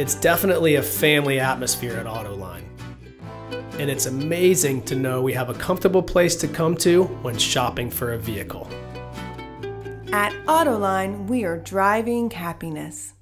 It's definitely a family atmosphere at Autoline. And it's amazing to know we have a comfortable place to come to when shopping for a vehicle. At Autoline, we are driving happiness.